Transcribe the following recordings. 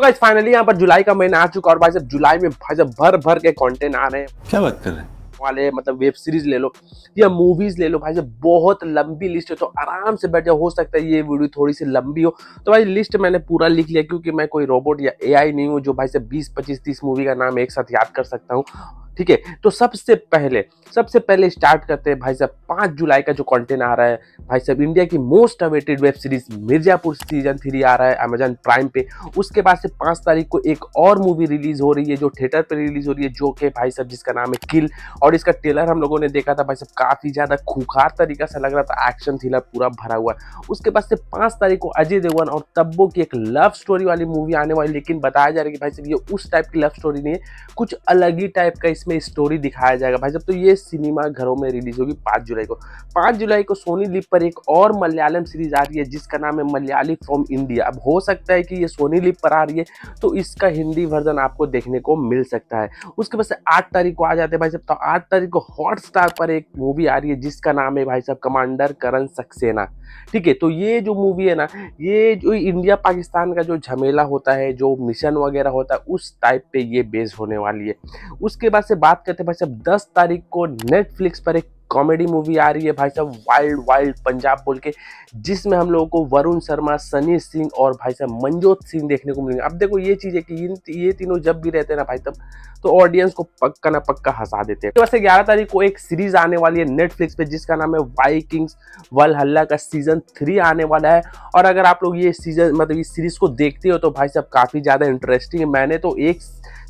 तो guys finally यहाँ पर जुलाई का महीना आ चुका और भाई साहब जुलाई में भाई साहब भर भर के कंटेंट आ रहे हैं। क्या बात कर रहे हैं वाले, मतलब वेब सीरीज ले लो या मूवीज ले लो भाई साहब, बहुत लंबी लिस्ट है तो आराम से बैठ जाओ। हो सकता है ये वीडियो थोड़ी सी लंबी हो तो भाई लिस्ट मैंने पूरा लिख लिया क्योंकि मैं कोई रोबोट या एआई नहीं हूँ जो भाई साहब 20, 25, 30 मूवी का नाम एक साथ याद कर सकता हूँ। ठीक है, तो सबसे पहले स्टार्ट करते हैं भाई साहब 5 जुलाई का जो कंटेंट आ रहा है भाई साहब। इंडिया की most awaited web series Mirzapur season 3 आ रहा है अमेजन प्राइम पे। उसके बाद से 5 तारीख को एक और मूवी रिलीज हो रही है जो थिएटर पे रिलीज हो रही है, जो कि भाई साहब जिसका नाम है किल। और इसका ट्रेलर हम लोगों ने देखा था भाई साहब, काफ़ी ज़्यादा खूंखार तरीका से लग रहा था, एक्शन थ्रिलर पूरा भरा हुआ है। उसके बाद से 5 तारीख को अजय देवगन और तब्बो की एक लव स्टोरी वाली मूवी आने वाली, लेकिन बताया जा रहा है कि भाई साहब ये उस टाइप की लव स्टोरी नहीं है, कुछ अलग ही टाइप का इसमें स्टोरी दिखाया जाएगा भाई साहब। तो ये सिनेमा घरों में रिलीज होगी 5 जुलाई को। 5 जुलाई को सोनी लिव पर एक और मलयालम सीरीज आ रही है जिसका नाम है मलयाली फ्रॉम इंडिया। अब हो सकता है कि ये सोनी लिव पर आ रही है तो इसका हिंदी वर्जन आपको देखने को मिल सकता है। उसके बाद 8 तारीख को आ जाते हैं भाई साहब, तो 8 तारीख को हॉटस्टार पर एक मूवी आ रही है जिसका नाम है भाई साहब कमांडर करण सक्सेना। ठीक है, तो ये जो मूवी है ना, ये जो इंडिया पाकिस्तान का जो झमेला होता है, जो मिशन वगैरह होता है, उस टाइप पे ये बेस्ड होने वाली है। उसके बाद से बात करते हैं भाई साहब 10 तारीख को नेटफ्लिक्स पर एक कॉमेडी मूवी आ रही है भाई साहब वाइल्ड वाइल्ड पंजाब बोल के, जिसमें हम लोगों को वरुण शर्मा, सनी सिंह और भाई साहब मंजोत सिंह देखने को मिलेंगे। अब देखो ये चीज़ है कि ये तीनों जब भी रहते हैं ना भाई साहब तो ऑडियंस को पक्का ना पक्का हंसा देते हैं। तो वैसे 11 तारीख को एक सीरीज आने वाली है नेटफ्लिक्स पे जिसका नाम है वाइकिंग्स वलहल्ला का सीजन 3 आने वाला है। और अगर आप लोग ये इस सीरीज को देखते हो तो भाई साहब काफ़ी ज़्यादा इंटरेस्टिंग है। मैंने तो एक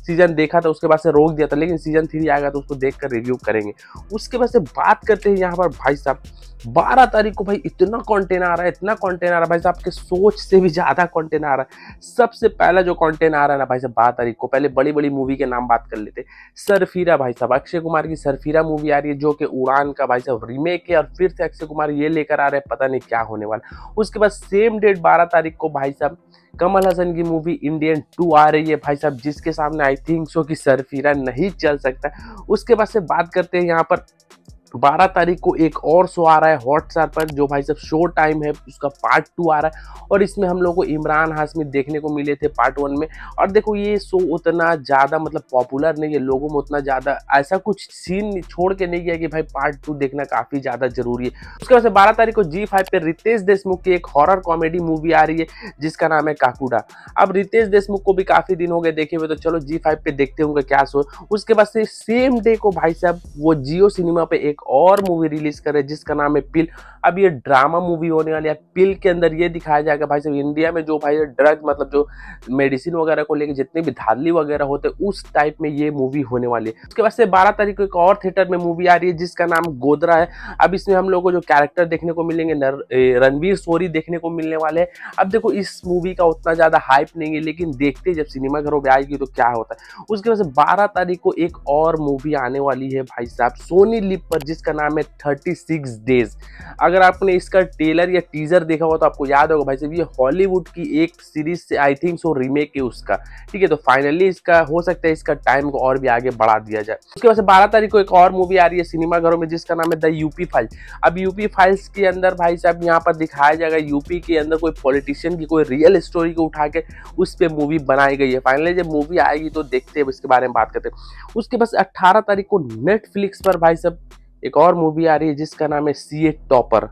सीजन देखा था, उसके बाद से रोक दिया था, लेकिन सीजन 3 आएगा तो उसको देखकर रिव्यू करेंगे। उसके बाद से बात करते हैं यहाँ पर भाई साहब 12 तारीख को भाई इतना कंटेंट आ रहा है, भाई साहब आपके सोच से भी ज़्यादा कंटेंट आ रहा है। सबसे पहला जो कंटेंट आ रहा है ना भाई साहब 12 तारीख को, पहले बड़ी बड़ी मूवी के नाम बात कर लेते हैं। सरफीरा भाई साहब, अक्षय कुमार की सरफीरा मूवी आ रही है जो कि उड़ान का भाई साहब रीमेक है और फिर से अक्षय कुमार ये लेकर आ रहे हैं, पता नहीं क्या होने वाला। उसके बाद सेम डेट 12 तारीख को भाई साहब कमल हासन की मूवी इंडियन 2 आ रही है भाई साहब, जिसके सामने आई थिंक सो कि सरफीरा नहीं चल सकता। उसके बाद से बात करते हैं यहाँ पर 12 तारीख को एक और शो आ रहा है हॉटस्टार पर जो भाई साहब शो टाइम है, उसका पार्ट 2 आ रहा है और इसमें हम लोग को इमरान हाशमी देखने को मिले थे पार्ट 1 में। और देखो ये शो उतना ज़्यादा मतलब पॉपुलर नहीं है, लोगों में उतना ज़्यादा ऐसा कुछ सीन छोड़ के नहीं गया कि भाई पार्ट 2 देखना काफ़ी ज़्यादा जरूरी है। उसके बाद 12 तारीख को ZEE5 पर रितेश देशमुख की एक हॉरर कॉमेडी मूवी आ रही है जिसका नाम है काकुडा। अब रितेश देशमुख को भी काफ़ी दिन हो गए देखे हुए, तो चलो ZEE5 पे देखते होंगे क्या शो। उसके बाद से सेम डे को भाई साहब वो जियो सिनेमा पर एक और मूवी रिलीज करे जिसका नाम है पिल। अब ये ड्रामा मूवी होने वाली है। पिल के अंदर ये दिखाया जाएगा भाई साहब इंडिया में जो भाई ड्रग मतलब जो मेडिसिन वगैरह को लेके जितने भी धांधली वगैरह होते हैं उस टाइप में ये मूवी होने वाली है। उसके बाद से 12 तारीख को एक और थिएटर में मूवी आ रही है जिसका नाम गोदरा है। अब इसमें हम लोग को जो कैरेक्टर देखने को मिलेंगे रणवीर शोरी देखने को मिलने वाले हैं। अब देखो इस मूवी का उतना ज़्यादा हाइप नहीं है, लेकिन देखते जब सिनेमा घरों पर आएगी तो क्या होता है। उसके बाद से 12 तारीख को एक और मूवी आने वाली है भाई साहब सोनी लिव पर जिसका नाम है 36 डेज। अगर आपने इसका ट्रेलर या टीजर देखा हो तो आपको याद होगा भाई साहब ये हॉलीवुड की एक सीरीज से आई थिंक सो रीमेक है उसका। ठीक है, तो फाइनली इसका हो सकता है इसका टाइम को और भी आगे बढ़ा दिया जाए। उसके बाद 12 तारीख को एक और मूवी आ रही है सिनेमा घरों में जिसका नाम है द यूपी फाइल्स। अब यूपी फाइल्स के अंदर भाई साहब यहाँ पर दिखाया जाएगा यूपी के अंदर कोई पॉलिटिशियन की कोई रियल स्टोरी को उठा के उस पर मूवी बनाई गई है। फाइनली जब मूवी आएगी तो देखते हैं, इसके बारे में बात करते हैं। उसके बाद 18 तारीख को नेटफ्लिक्स पर भाई साहब एक और मूवी आ रही है जिसका नाम है CA टॉपर।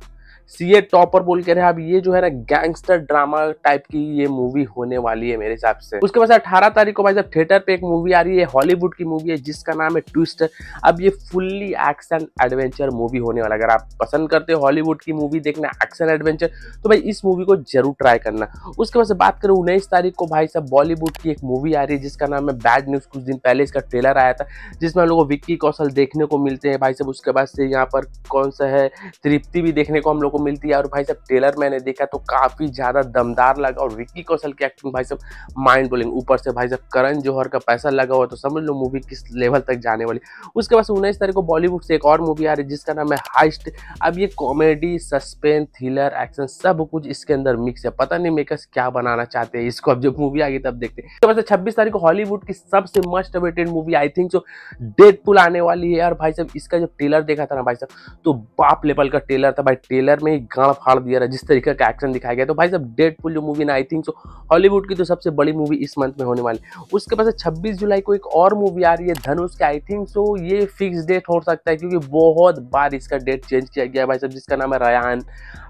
CA टॉपर बोल के रहे अब ये जो है ना गैंगस्टर ड्रामा टाइप की ये मूवी होने वाली है मेरे हिसाब से। उसके बाद 18 तारीख को भाई साहब थिएटर पे एक मूवी आ रही है, हॉलीवुड की मूवी है जिसका नाम है ट्विस्टर। अब ये फुल्ली एक्शन एडवेंचर मूवी होने वाला है। अगर आप पसंद करते हो हॉलीवुड की मूवी देखना, एक्शन एडवेंचर, तो भाई इस मूवी को जरूर ट्राई करना। उसके बाद से बात करें 19 तारीख को भाई साहब बॉलीवुड की एक मूवी आ रही है जिसका नाम है बैड न्यूज। कुछ दिन पहले इसका ट्रेलर आया था जिसमें हम लोग को विक्की कौशल देखने को मिलते हैं भाई साहब। उसके बाद से यहाँ पर कौन सा है तृप्ति भी देखने को हम लोग मिलती है। और भाई साहब ट्रेलर मैंने देखा तो काफी ज्यादा दमदार लगा और विक्की कौशल की एक्टिंग भाई साहब माइंड ब्लोइंग। ऊपर से भाई साहब करण जौहर का पैसा लगा हुआ, तो समझ लो मूवी किस लेवल तक जाने वाली। उसके बाद 19 तारीख को बॉलीवुड से एक और मूवी आ रही है जिसका नाम है हाइस्ट। अब ये कॉमेडी, सस्पेंस, थ्रिलर, एक्शन सब कुछ इसके अंदर मिक्स है। पता नहीं मेकर्स क्या बनाना चाहते हैं इसको, अब जब मूवी आएगी तब देखते हैं। तो 26 तारीख को हॉलीवुड की सबसे must awaited movie I think so Deadpool आने वाली है। और भाई साहब इसका जब ट्रेलर देखा था ना भाई साहब तो बाप लेवल का ट्रेलर था भाई। ट्रेलर में में एक गाना फाड़ दिया जिस तरीके का एक्शन दिखाया गया। तो भाई साहब डेडपूल जो मूवी ना, आई थिंक सो हॉलीवुड की तो सबसे बड़ी मूवी इस मंथ में होने वाली है। उसके पास 26 जुलाई को एक और मूवी आ रही है धनुष के, आई थिंक सो ये फिक्स डेट हो सकता है क्योंकि बहुत बार इसका डेट चेंज किया गया है भाई साहब, जिसका नाम है रयान।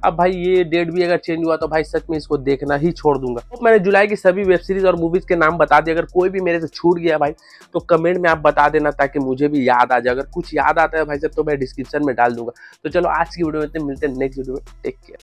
अब भाई ये डेट भी अगर चेंज हुआ तो भाई सच में इसको देखना ही छोड़ दूंगा। तो मैंने जुलाई की सभी वेब सीरीज और मूवीज के नाम बता दिए, अगर कोई भी मेरे से छूट गया भाई तो कमेंट में आप बता देना ताकि मुझे भी याद आ जाए। अगर कुछ याद आता है भाई साहब तो मैं डिस्क्रिप्शन में डाल दूंगा। तो चलो आज की वीडियो में मिलते हैं, नेक्स्ट वीडियो में, टेक केयर।